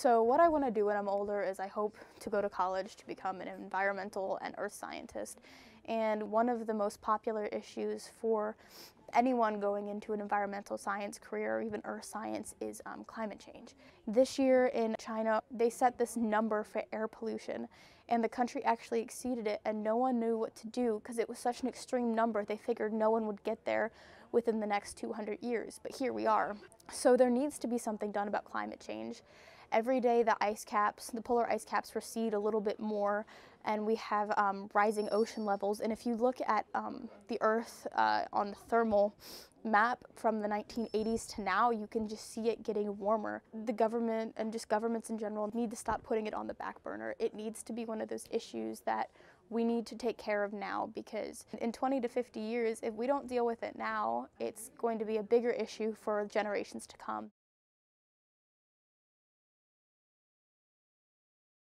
So what I want to do when I'm older is I hope to go to college to become an environmental and earth scientist. And one of the most popular issues for anyone going into an environmental science career or even earth science is climate change. This year in China, they set this number for air pollution, and the country actually exceeded it, and no one knew what to do because it was such an extreme number. They figured no one would get there within the next 200 years, but here we are. So there needs to be something done about climate change. Every day the ice caps, the polar ice caps recede a little bit more, and we have rising ocean levels. And if you look at the Earth on the thermal map from the 1980s to now, you can just see it getting warmer. The government and just governments in general need to stop putting it on the back burner. It needs to be one of those issues that we need to take care of now, because in 20 to 50 years, if we don't deal with it now, it's going to be a bigger issue for generations to come.